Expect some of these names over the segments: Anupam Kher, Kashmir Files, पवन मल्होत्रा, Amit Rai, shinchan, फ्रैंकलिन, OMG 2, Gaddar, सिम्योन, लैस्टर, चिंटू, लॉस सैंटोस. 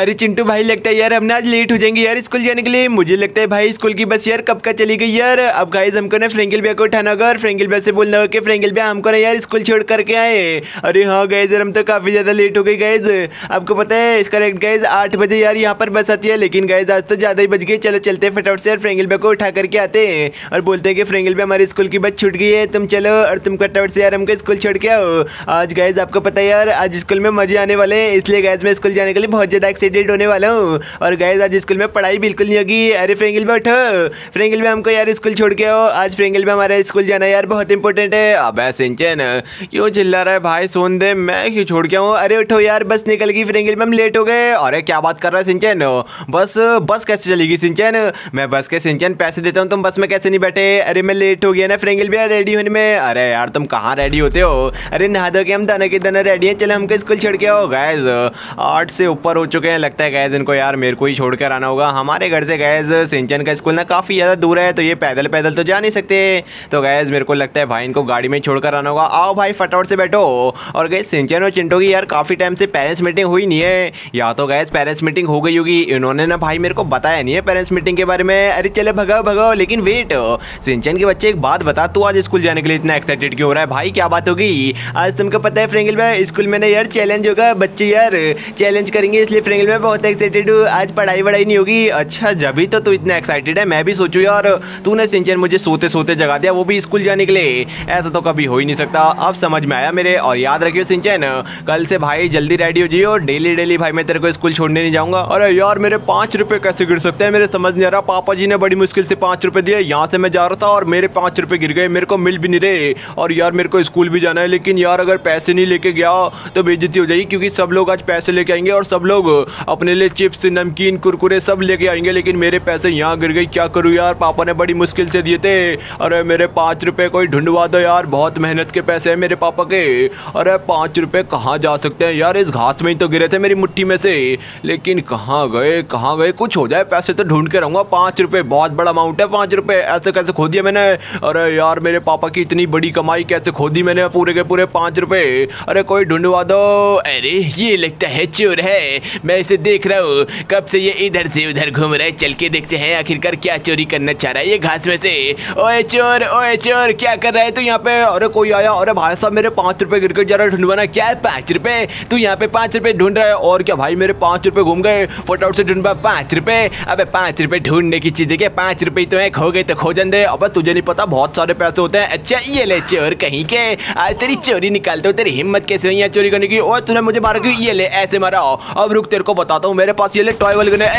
अरे चिंटू भाई, लगता है यार हम आज लेट हो जाएंगे यार स्कूल जाने के लिए। मुझे लगता है भाई स्कूल की बस यार कब का चली गई यार। अब गाइस हमको ना फ्रैंकल भैया को उठाना होगा और फ्रैंकल भैया से बोलना होगा कि फ्रैंकल भैया हमको ना यार स्कूल छोड़ करके आए। अरे हाँ गाइस, हम तो काफ़ी ज़्यादा लेट हो गई गाइस। आपको पता है इसका करेक्ट गाइस 8 बजे यार यहाँ पर बस आती है, लेकिन गाइस आज तो ज़्यादा ही बज गई। चलो चलते हैं फटाफट से यार फ्रैंकल भैया को उठा करके आते हैं और बोलते हैं कि फ्रैंकल भैया हमारे स्कूल की बस छूट गई है, तुम चलो और तुम फटाफट से यार हमको स्कूल छोड़ के आओ। आज गाइस आपको पता है यार आज स्कूल में मजे आने वाले हैं, इसलिए गाइस मैं स्कूल जाने के लिए बहुत ज़्यादा एक्साइटेड होने वाला हूँ। और गाइस आज स्कूल में पढ़ाई बिल्कुल नहीं होगी। अरे फ्रैंकल भैया उठो, फ्रैंकल भैया हमको यार स्कूल छोड़ के आओ, आज फ्रैंकल भैया हमारा स्कूल जाना यार बहुत इंपॉर्टेंट है। अबे शिनचैन क्यों चिल्ला रहा है भाई, सोन दे, मैं क्यों छोड़ के आऊँ। अरे उठो यार, बस निकल गई, फ्रैंकल भैया हम लेट हो गए। अरे क्या बात कर रहा है शिनचैन, बस कैसे चलेगी शिनचैन, मैं बस के शिनचैन पैसे देता हूँ, तुम बस में कैसे नहीं बैठे। अरे मैं लेट हो गया ना फ्रैंकल भैया रेडी होने में। अरे यार तुम कहाँ रेडी होते हो, अरे नहा धो के हम दाना के दाना रेडी है, चलो हमको स्कूल छोड़ के आओ। गाइस 8 से ऊपर हो चुके हैं, लगता है गाइस इनको यार मेरे को ही छोड़कर आना होगा। हमारे घर से गाइस शिनचैन का स्कूल ना काफ़ी ज़्यादा दूर है, तो ये पैदल पैदल तो जा नहीं सकते, तो गाइस मेरे को लगता है भाई इनको गाड़ी में छोड़कर आना होगा। आओ भाई फटाफट से बैठो। और गाइस शिनचैन और चिंटू की यार काफ़ी टाइम से पेरेंट्स मीटिंग हुई नहीं है, या तो गाइस पेरेंट्स मीटिंग हो गई होगी, इन्होंने ना भाई मेरे को बताया नहीं है पेरेंट्स मीटिंग के बारे में। अरे चलो भगाओ भगाओ, लेकिन वेट शिनचैन के बच्चे एक बात बता, तू आज स्कूल जाने के लिए इतना एक्साइटेड क्यों हो रहा है भाई, क्या बात होगी। आज तुमको पता है फ्रैंकल भैया स्कूल में ना यार चैलेंज होगा, बच्चे यार चैलेंज करेंगे, इसलिए फ्रैंकल मैं बहुत एक्साइटेड हूँ, आज पढ़ाई वढ़ाई नहीं होगी। अच्छा जभी तो तू इतना एक्साइटेड है, मैं भी सोचू यार तूने शिनचैन मुझे सोते सोते जगा दिया, वो भी स्कूल जाने के लिए, ऐसा तो कभी हो ही नहीं सकता। अब समझ में आया मेरे। और याद रखियो शिनचैन, कल से भाई जल्दी रेडी हो जाइयो, डेली डेली भाई मैं तेरे को स्कूल छोड़ने नहीं जाऊँगा। अरे यार मेरे 5 रुपये कैसे गिर सकते हैं, मेरे समझ नहीं आ रहा, पापा जी ने बड़ी मुश्किल से 5 रुपये दिए, यहाँ से मैं जा रहा था और मेरे 5 रुपये गिर गए, मेरे को मिल भी नहीं रहे। और यार मेरे को स्कूल भी जाना है, लेकिन यार अगर पैसे नहीं लेके गया तो बेइज्जती हो जाएगी, क्योंकि सब लोग आज पैसे लेके आएंगे और सब लोग अपने लिए चिप्स नमकीन कुरकुरे सब लेके आएंगे, लेकिन मेरे पैसे यहाँ गिर गए, क्या करूँ यार, पापा ने बड़ी मुश्किल से दिए थे। अरे मेरे 5 रुपये कोई ढूंढवा दो यार, बहुत मेहनत के पैसे हैं मेरे पापा के। अरे 5 रुपये कहाँ जा सकते हैं यार, इस घास में ही तो गिरे थे मेरी मुट्ठी में से, लेकिन कहाँ गए, कुछ हो जाए पैसे तो ढूंढ के रहूँगा। 5 रुपये बहुत बड़ा अमाउंट है, 5 रुपये ऐसे कैसे खो दिया मैंने। अरे यार मेरे पापा की इतनी बड़ी कमाई कैसे खो दी मैंने, पूरे के पूरे 5 रुपये, अरे कोई ढूंढवा दो। अरे ये लगता है चोर है, मैं इसे देख रहा हूँ, कब से ये इधर से उधर घूम रहा है, चल के देखते हैं आखिरकार क्या चोरी करना चाह रहा है ये घास में से। ओए चोर क्या कर रहा है तू यहाँ पे। अरे कोई आया, अरे भाई साहब मेरे 5 रुपये गिर कर जा रहा है, ढूंढवाना क्या है 5 रुपये, तू यहाँ पे 5 रुपये ढूंढ रहा है। और क्या भाई मेरे 5 रुपये घूम गए, फटाफट से ढूंढवा 5 रुपये। अब 5 रुपये ढूंढने की चीज़ है क्या, 5 रुपये तो है, खो गए तो खोजन दे। अब तुझे नहीं पता बहुत सारे पैसे होते हैं। अच्छा ये ले चोर कहीं के, आज तेरी चोरी निकालते हो, तेरी हिम्मत कैसे हुई है चोरी करने की, और तूने मुझे मारा क्यों, ये ले ऐसे मारा। अब रुक तेरे को बताता हूँ, मेरे पास ये ले टॉय वाले गन है।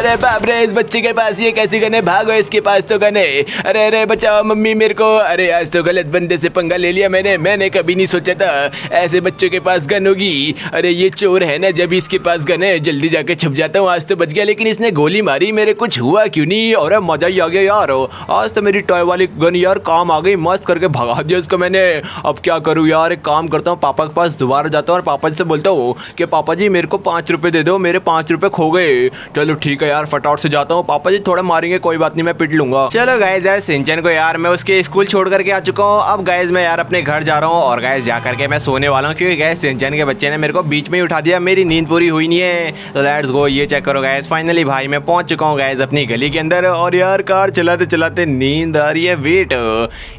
अरे बाप रे, इस बच्चे के पास ये कैसे गन है, भागो इसके पास तो गन है। अरे बचाओ मम्मी मेरे को, अरे आज तो गलत बंदे से पंगा ले लिया मैंने कभी नहीं सोचा था ऐसे बच्चों के पास गन होगी। अरे ये चोर है ना, जब इसके पास गन है जल्दी जाके छुप जाता हूँ, आज तो बच गया, लेकिन इसने गोली मारी मेरे कुछ हुआ क्यों नहीं। और मजा ही आ गया यार, आज तो मेरी टॉय वाली गन यार काम आ गई, मस्त करके भगा दिया उसको मैंने। अब क्या करूँ यार, एक काम करता हूँ, पापा के पास दोबारा जाता हूँ और पापा से बोलता हूँ कि पापा जी मेरे को 5 रुपये दे दो, मेरे 5 रुपये खो गए। चलो ठीक है यार, फटाफट से जाता हूँ, पापा जी थोड़ा मारेंगे कोई बात नहीं, मैं पिट लूंगा। चलो गाइस यार शिनचैन को यार मैं उसके स्कूल छोड़ करके आ चुका हूँ। अब गाइस मैं यार अपने घर जा रहा हूँ और गाइस जा करके मैं सोने वाला हूँ, क्योंकि गाइस शिनचैन के बच्चे ने मेरे को बीच में ही उठा दिया, मेरी नींद पूरी हुई नहीं है। तो लेट्स गो, ये चेक करो गाइस, फाइनली भाई मैं पहुँच चुका हूँ गाइस अपनी गली के अंदर। और यार कार चलाते चलाते नींद आ रही है, वेट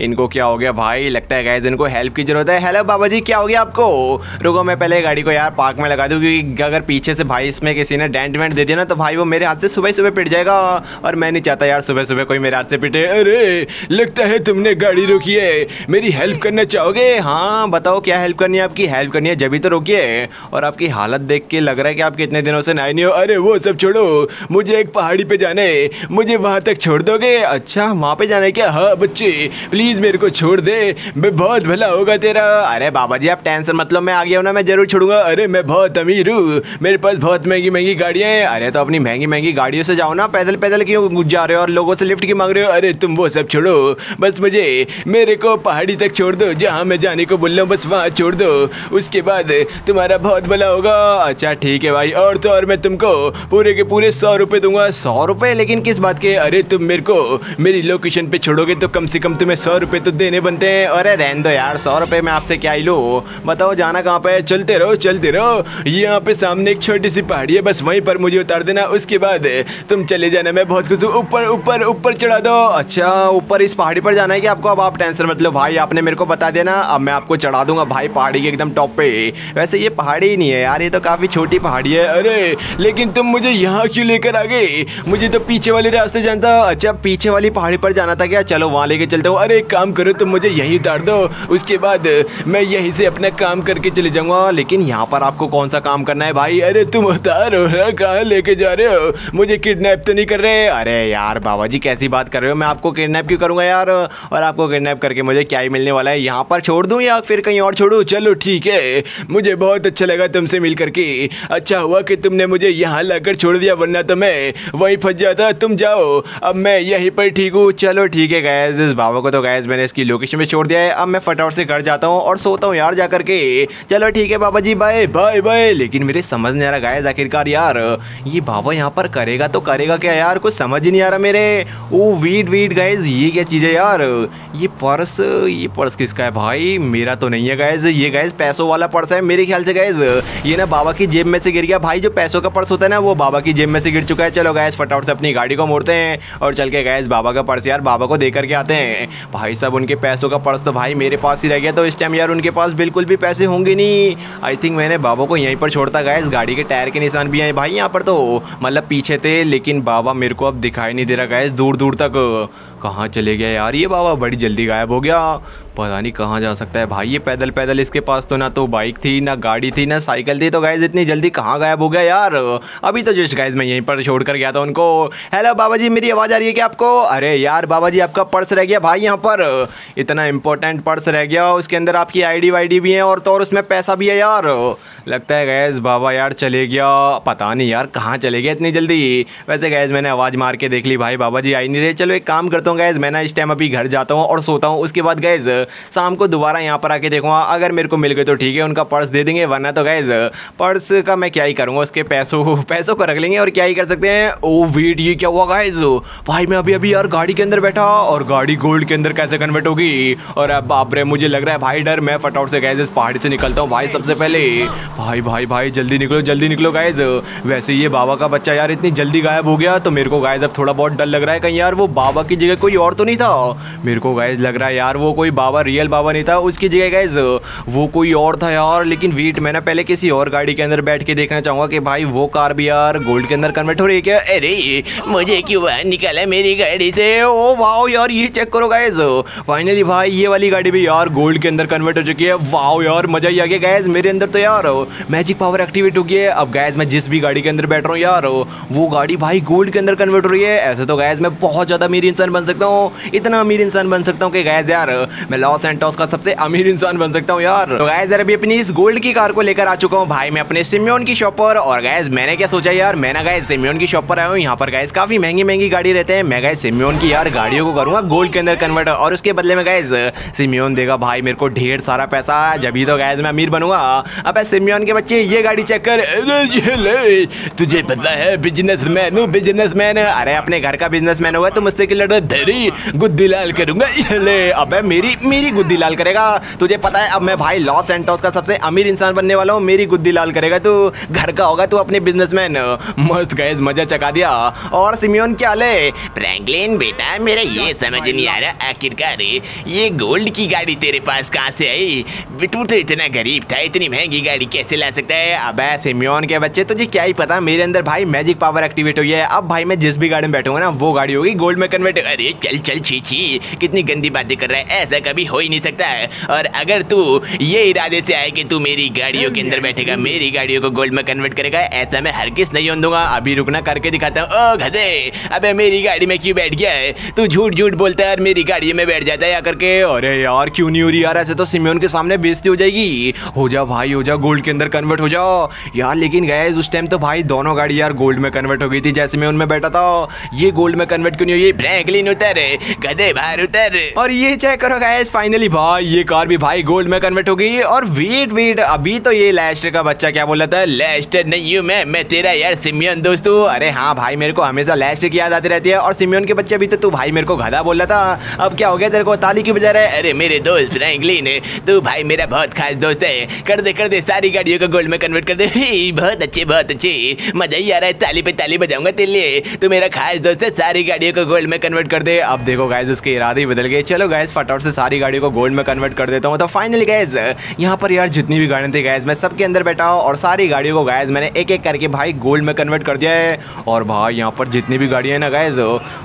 इनको क्या हो गया भाई, लगता है गाइस इनको हेल्प की जरूरत है। हेलो बाबा जी क्या हो गया आपको, रुको मैं पहले गाड़ी को यार पार्क में लगा दूँ, क्योंकि अगर पीछे से भाई इसमें किसी ने डेंट वेंट दे दिया ना तो भाई वो मेरे हाथ से सुबह सुबह पिट जाएगा, और मैं नहीं चाहता यार सुबह सुबह कोई मेरे हाथ से पिटे। अरे लगता है तुमने गाड़ी रोकी है, मेरी हेल्प करना चाहोगे। हाँ बताओ क्या हेल्प करनी है, आपकी हेल्प करनी है जब ही तो रोकी है, और आपकी हालत देख के लग रहा है कि आप कितने दिनों से नहाए नहीं हो। अरे वो सब छोड़ो, मुझे एक पहाड़ी पे जाना है, मुझे वहाँ तक छोड़ दोगे। अच्छा वहाँ पे जाना है क्या, हाँ बच्चे प्लीज़ मेरे को छोड़ दे, मैं बहुत भला होगा तेरा। अरे बाबा जी आप टेंशन मतलब मैं आ गया हूँ ना, मैं जरूर छोड़ूंगा, अरे मैं बहुत अमीर हूँ, मेरे पास बहुत महंगी महंगी गाड़ियाँ हैं। अरे तो अपनी महंगी महंगी गाड़ियों से जाओ ना, पैदल पैदल क्यों जा रहे हो और लोगों से लिफ्ट की मांग रहे हो। अरे तुम वो सब छोड़ो, बस मेरे को पहाड़ी तक छोड़ दो, जहाँ मैं जाने को बोल रहा हूँ बस वहाँ छोड़ दो, उसके बाद तुम्हारा बहुत भला होगा। अच्छा ठीक है भाई, और तो और मैं तुमको पूरे के पूरे 100 रुपये दूंगा। 100 रुपये लेकिन किस बात के, अरे तुम मेरे को मेरी लोकेशन पे छोड़ोगे तो कम से कम तुम्हें 100 रुपये तो देने बनते हैं। अरे रहने दो यार, 100 रुपये में आपसे क्या ही लो, बताओ जाना कहाँ पे, चलते रहो ये यहाँ पे सामने एक छोटी सी पहाड़ी है, बस वहीं पर मुझे उतार देना, उसके बाद तुम चले जाना, मैं बहुत खुश हूँ। ऊपर ऊपर ऊपर चढ़ा दो। अच्छा ऊपर इस पहाड़ी पर जाना है कि आपको? अब आप टेंशन मत लो भाई, आपने मेरे को बता देना, अब मैं आपको चढ़ा दूंगा भाई पहाड़ी के एकदम टॉप पे। वैसे ये पहाड़ी ही नहीं है यार, ये तो काफ़ी छोटी पहाड़ी है। अरे लेकिन तुम मुझे यहाँ क्यों लेकर आ गए? मुझे तो पीछे वाले रास्ते जानता। अच्छा पीछे वाली पहाड़ी पर जाना था क्या? चलो वहाँ लेके चलते हो। अरे एक काम करो, तुम मुझे यहीं उतार दो, उसके बाद मैं यहीं से अपना काम करके चले जाऊँगा। लेकिन यहाँ पर आपको कौन सा काम करना है भाई? अरे तुम उतारो, कहाँ लेके जा रहे हो? मुझे किडनैप तो नहीं कर रहे? अरे यार बाबा जी कैसी बात कर रहे हो, मैं आपको किडनैप क्यों करूँगा यार? और आपको किडनैप करके मुझे क्या ही मिलने वाला है? यहाँ पर छोड़ दूँ या फिर कहीं और छोड़ूँ? चलो ठीक है, मुझे बहुत अच्छा लगा तुमसे मिल करके। अच्छा हुआ कि तुमने मुझे यहाँ लाकर छोड़ दिया, वरना तो मैं वहीं फंस जाता। तुम जाओ, अब मैं यहीं पर ठीक हूँ। चलो ठीक है गाइस, इस बाबा को तो गाइस मैंने इसकी लोकेशन पे छोड़ दिया है। अब मैं फटाफट से घर जाता हूँ और सोता हूँ यार जा करके। चलो ठीक है बाबा जी, बाय बाय बाय। लेकिन मेरे समझ नहीं आ रहा गाइस आखिरकार यार ये बाबा यहाँ पर करेगा तो करेगा क्या यार? कुछ समझ ही नहीं आ रहा मेरे। ओ वेट वेट गाइस, ये क्या चीज़ है यार? ये पर्स किसका है भाई? मेरा तो नहीं है गाइस, ये गाइस पैसों वाला पर्स है मेरे ख्याल से। गाइस ये ना बाबा की जेब में से गिर गया भाई, जो पैसों का पर्स होता है ना वो बाबा की जेब में से गिर चुका है। चलो गाइस फटाफट से अपनी गाड़ी को मोड़ते हैं और चल के गाइस बाबा का पर्स यार बाबा को दे करके आते हैं। भाई साहब उनके पैसों का पर्स तो भाई मेरे पास ही रह गया, तो इस टाइम यार उनके पास बिल्कुल भी पैसे होंगे नहीं। आई थिंक मैंने बाबा को यहीं पर छोड़ता। गाइस गाड़ी के टायर के निशान भी हैं भाई यहाँ पर, तो मतलब पीछे थे, लेकिन बाबा मेरे को अब दिखाई नहीं दे रहा गाइस दूर दूर तक। कहाँ चले गया यार ये बाबा? बड़ी जल्दी गायब हो गया, पता नहीं कहाँ जा सकता है भाई ये पैदल पैदल। इसके पास तो ना तो बाइक थी, ना गाड़ी थी, ना साइकिल थी, तो गाइस इतनी जल्दी कहाँ गायब हो गया यार? अभी तो जस्ट गाइस मैं यहीं पर छोड़ कर गया था उनको। हेलो बाबा जी, मेरी आवाज़ आ रही है क्या आपको? अरे यार बाबा जी आपका पर्स रह गया भाई यहाँ पर, इतना इंपॉर्टेंट पर्स रह गया, उसके अंदर आपकी आईडी वाईडी भी है और तो और उसमें पैसा भी है यार। लगता है गाइस बाबा यार चले गया, पता नहीं यार कहाँ चले गया इतनी जल्दी। वैसे गाइस मैंने आवाज़ मार के देख ली, भाई बाबा जी आई नहीं रहे। चलो एक काम करता हूँ गाइस, मैं ना इस टाइम अभी घर जाता हूँ और सोता हूँ, उसके बाद गाइस शाम को दोबारा यहाँ पर आके देखूँगा, अगर मेरे को मिल गए तो ठीक है उनका पर्स दे देंगे, वरना तो गाइस पर्स का मैं क्या ही करूँगा, उसके पैसों को रख लेंगे और क्या ही कर सकते हैं। ओ वेट, ये क्या हुआ गाइस? भाई मैं अभी अभी यार गाड़ी के अंदर बैठा और गाड़ी गोल्ड के अंदर कैसे कन्वर्ट होगी? और अब बाप रे मुझे लग रहा है भाई डर, मैं फटाफट से गाइस इस पहाड़ी से निकलता हूँ भाई सबसे पहले। भाई भाई भाई जल्दी निकलो गाइस। वैसे ये बाबा का बच्चा यार इतनी जल्दी गायब हो गया, तो मेरे को गाइस अब थोड़ा बहुत डर लग रहा है, कहीं यार वो बाबा की जगह कोई और तो नहीं था? मेरे को गाइस लग रहा है यार वो कोई बाबा रियल बाबा नहीं था, उसकी जगह गाइस वो कोई और था यार। लेकिन वेट, मैं ना पहले किसी और गाड़ी के अंदर बैठ के देखना चाहूँगा कि भाई वो कार भी यार गोल्ड के अंदर कन्वर्ट हो रही है क्या? अरे मुझे क्यों बाहर निकाला मेरी गाड़ी से? ओ वाओ यार, ये चेक करो गाइस, फाइनली भाई ये वाली गाड़ी भी यार गोल्ड के अंदर कन्वर्ट हो चुकी है। वाओ यार मज़ा ही आ गया गाइस, मेरे अंदर तो यार मैजिक पावर एक्टिवेट हो गई है। अब गाइस मैं जिस भी गाड़ी के अंदर बैठ रहा हूँ यार वो गाड़ी भाई गोल्ड के अंदर कन्वर्ट हो रही है। ऐसे तो गाइस मैं बहुत ज़्यादा अमीर इंसान बन सकता हूँ, इतना अमीर इंसान बन सकता हूँ कि गाइस यार मैं लॉस एंटोस का सबसे अमीर इंसान बन सकता हूँ यार। तो गाइस यार अभी अपनी इस गोल्ड की कार को लेकर आ चुका हूँ भाई मैं अपने सिम्योन की शॉप पर। और गाइस मैंने क्या सोचा यार, मैं ना गाइस सिम्योन की शॉप पर आया हूँ, यहाँ पर गाइस काफ़ी महंगी महंगी गाड़ी रहते हैं। मैं गाइस सिम्योन की यार गाड़ियों को करूँगा गोल्ड के अंदर कन्वर्ट, और उसके बदले में गाइस सिम्योन देगा भाई मेरे को ढेर सारा पैसा, जब ही तो गाइस मैं अमीर बनूंगा। अब सिम्योन के बच्चे ये गाड़ी चेक कर, तुझे पता है बिजनेसमैन हूँ बिजनेसमैन। अरे अपने घर का बिजनेसमैन होगा तो मुझसे धरी गुद्दी लाल करूंगा। अबे मेरी गुद्दी लाल करेगा, तुझे पता है अब मैं भाई लॉस सैंटोस का सबसे अमीर इंसान बनने वाला हूँ। मेरी गुद्दी लाल करेगा तू, घर का होगा तू अपने बिजनेसमैन। मस्त गाइस मजा चका दिया। और सिम्योन क्या ले? फ्रैंकलिन बेटा मेरा ये समझ नहीं आ रहा आखिरकार ये गोल्ड की गाड़ी तेरे पास कहाँ से आई? तू तो इतना गरीब था, इतनी महंगी गाड़ी कैसे ला सकता है? अब सिम्योन के बच्चे तुझे क्या ही पता, मेरे अंदर भाई मैजिक पावर एक्टिवेट हुई है। अब भाई मैं जिस भी गाड़ी में बैठूंगा ना वो गाड़ी होगी गोल्ड में कन्वर्ट। अरे चल चल छी, कितनी गंदी बातें कर रहा है, ऐसा कभी हो ही नहीं सकता है। और अगर तू ये इरादे से आए कि तू मेरी गाड़ियों के अंदर बैठेगा, मेरी गाड़ियों को गोल्ड में कन्वर्ट करेगा, ऐसा मैं हरगिज़ नहीं होने दूंगा। अभी रुकना करके दिखाता हूँ। ओ गधे, अबे मेरी गाड़ी में क्यों बैठ गया है तू? झूठ बोलता है और मेरी गाड़ी में बैठ जाता है या करके। अरे यार क्यों नहीं हो रही यार, ऐसे तो सिम्योन के सामने बेइज्जती हो जाएगी। हो जा भाई हो जा, गोल्ड के अंदर कन्वर्ट हो जाओ यार। लेकिन गाइस उस टाइम तो भाई दोनों गाड़ी यार गोल्ड में कन्वर्ट हो गई थी जैसे मैं उनमें बैठा था, ये गोल्ड में कन्वर्ट क्यों नहीं हुई? उतर, गधे बाहर उतर। और ये चेक करो गाइस, फाइनली भाई ये कार भी भाई गोल्ड में कन्वर्ट हो गई। और वेट वेट, अभी तो ये लैस्टर का बच्चा क्या बोला था, लैस्टर नहीं हूँ मैं तेरा यार सिमियन दोस्तों। अरे हाँ भाई, मेरे को हमेशा लैस्टर की याद आती रहती है। और सिमियन के बच्चे भी तो तू भाई मेरे को गधा बोला था, अब क्या हो गया तेरे को ताली की बजा रहा है। अरे मेरे दोस्त फ्रैंकलिन, तू भाई मेरा बहुत खास दोस्त है, कर दे सारी गाड़ियों को गोल्ड में कन्वर्ट कर दे। बहुत अच्छे बहुत अच्छे, मजा ही आ रहा है, ताली पे ताली बजाऊंगा तेरे लिए, तू मेरा खास दोस्त है, सारी गाड़ियों को गोल्ड में कन्वर्ट कर दे। अब देखो गाइस उसके इरादे बदल गए। चलो गाइस फटाफट से सारी गाड़ियों को गोल्ड में कन्वर्ट कर देता हूँ। तो फाइनली गाइस यहाँ पर यार जितनी भी गाड़ियाँ थी गाइस मैं सबके अंदर बैठा हूँ, और सारी गाड़ियों को गाइस मैंने एक एक करके भाई गोल्ड में कन्वर्ट कर दिया है। और भाई यहाँ पर जितनी भी गाड़ियाँ ना गाइस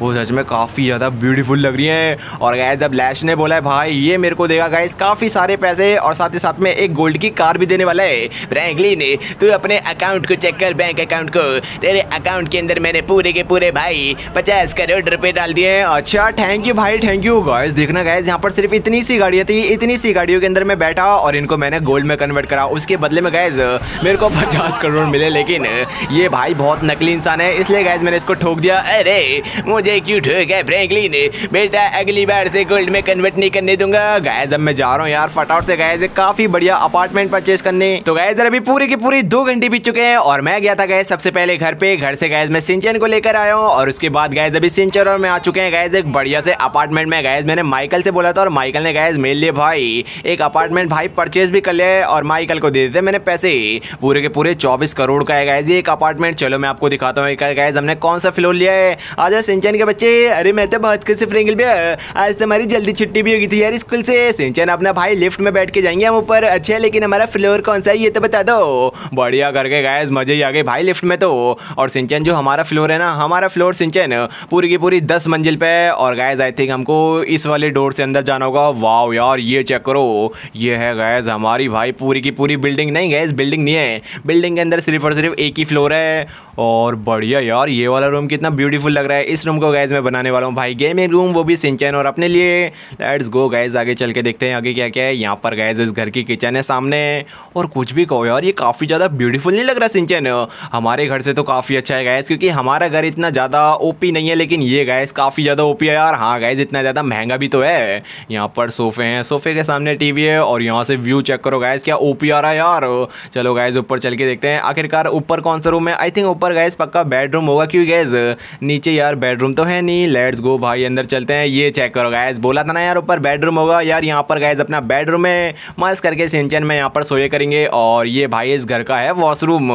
वो सच में काफ़ी ज़्यादा ब्यूटीफुल लग रही हैं। और गाइस जब लैश ने बोला है भाई ये मेरे को देगा गाइस काफ़ी सारे पैसे, और साथ ही साथ में एक गोल्ड की कार भी देने वाला है। फ्रैंकलिन तू अपने अकाउंट को चेक कर, बैंक अकाउंट को, तेरे अकाउंट के अंदर मैंने पूरे के पूरे भाई 50 करोड़ रुपए डाल दिए। अच्छा थैंक यू भाई, थैंक यू। गाइस देखना गाइस यहाँ पर सिर्फ इतनी सी गाड़ियाँ थी, इतनी सी गाड़ियों के अंदर मैं बैठा और इनको मैंने गोल्ड में कन्वर्ट करा। उसके बदले में गाइस मेरे को 50 करोड़ मिले, लेकिन ये भाई बहुत नकली इंसान है, इसलिए गाइस मैंने इसको ठोक दिया। अरे मुझे क्यों ठोक है फ्रैंकलिन बेटा, अगली बार से गोल्ड में कन्वर्ट नहीं करने दूंगा। गाइस अब मैं जा रहा हूँ यार फटाफट से गाइस काफी बढ़िया अपार्टमेंट परचेज करने। तो गाइस अभी पूरे के पूरे 2 घंटे बीत चुके हैं, और मैं गया था गाइस सबसे पहले घर पे, घर से गाइस मैं शिनचैन को लेकर आया हूँ। और उसके बाद गाइस अभी शिनचैन और मैं आ चुके हैं गाइस एक बढ़िया से अपार्टमेंट में। गाइस मैंने माइकल से बोला था, और माइकल ने गाइस मेरे लिए भाई एक अपार्टमेंट भाई परचेज भी कर लिया है, और माइकल को दे देते मैंने पैसे। पूरे के पूरे 24 करोड़ का है गाइस ये एक अपार्टमेंट। चलो मैं आपको दिखाता हूँ गाइस हमने कौन सा फ्लोर लिया है। आज शिनचैन के बच्चे, अरे मैं तो बहुत खुश हूं फ्रैंकलिन भैया, आज तुम्हारी जल्दी छुट्टी भी होगी थी यार स्कूल से। शिनचैन अपना भाई लिफ्ट में बैठ के जाएंगे हम ऊपर। अच्छा लेकिन हमारा फ्लोर कौन सा है ये तो बता दो। बढ़िया करके गाइस मजे ही आ गए भाई लिफ्ट में तो। और शिनचैन जो हमारा फ्लोर है ना, हमारा फ्लोर शिनचैन पूरी की पूरी 10 मंजिल पे है। और गाइस आई थिंक हमको इस वाले डोर से अंदर जाना होगा। वाओ यार ये चेक करो, ये है गाइस हमारी भाई पूरी की पूरी बिल्डिंग। नहीं गाइस बिल्डिंग नहीं है, बिल्डिंग के अंदर सिर्फ और सिर्फ एक ही फ्लोर है। और बढ़िया यार ये वाला रूम कितना ब्यूटीफुल लग रहा है। इस रूम को गाइस मैं बनाने वाला हूँ भाई गेमिंग रूम, वो भी शिनचैन और अपने लिए। लेट्स गो गाइस, आगे चल के देखते हैं आगे क्या क्या है। यहाँ पर गाइस इस घर की किचन है सामने, और कुछ भी कहो यार ये काफ़ी ज़्यादा ब्यूटीफुल नहीं लग रहा शिनचैन? हमारे घर से तो काफ़ी अच्छा है गाइस, क्योंकि हमारा घर इतना ज़्यादा ओपी नहीं है, लेकिन ये गाइस काफ़ी ज़्यादा ओपी है यार। हाँ गाइस इतना ज़्यादा महंगा भी तो है। यहाँ पर सोफे हैं, सोफे के सामने टीवी है, और यहाँ से व्यू चेक करो गाइस क्या ओपी आ रहा है यार। चलो गाइस ऊपर चल के देखते हैं आखिरकार ऊपर कौन सा रूम है। आई थिंक ऊपर गाइस पक्का बेडरूम होगा, क्योंकि गाइस नीचे यार बेडरूम तो है नहीं। लेट्स गो भाई अंदर चलते हैं। ये चेक करो गाइस, बोला था ना यार ऊपर बेडरूम होगा यार। यहाँ पर गाइस अपना बेडरूम है, मस्त करके शिनचैन में यहाँ पर सोए करेंगे। और ये भाई इस घर का है वॉशरूम,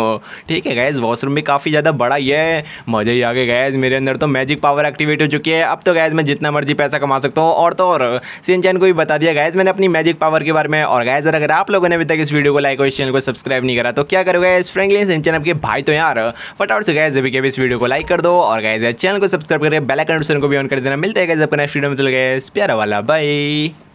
ठीक है गाइस वॉशरूम भी काफ़ी ज़्यादा बड़ा ही है। मज़े ही आ गए गाइस, मेरे अंदर तो मैजिक पावर एक्टिवेट हो चुकी है। अब तो गाइस मैं जितना मर्जी पैसा कमा सकता हूँ। और तो और शिनचैन को भी बता दिया गाइस मैंने अपनी मैजिक पावर के बारे में। और गाइस अगर आप लोगों ने अभी तक इस वीडियो को लाइक और इस चैनल को सब्सक्राइब नहीं करा तो क्या करो गाइस, फ्रैंकलिन शिनचैन आपके भाई तो यार फटाफट से गाइस अभी के भी इस वीडियो को लाइक कर दो, और गाइस चैनल को सब्सक्राइब करके बेल आइकन को भी ऑन कर देना। मिलते हैं गाइस आपको नेक्स्ट वीडियो में, तो गाइस प्यारा वाला बाय।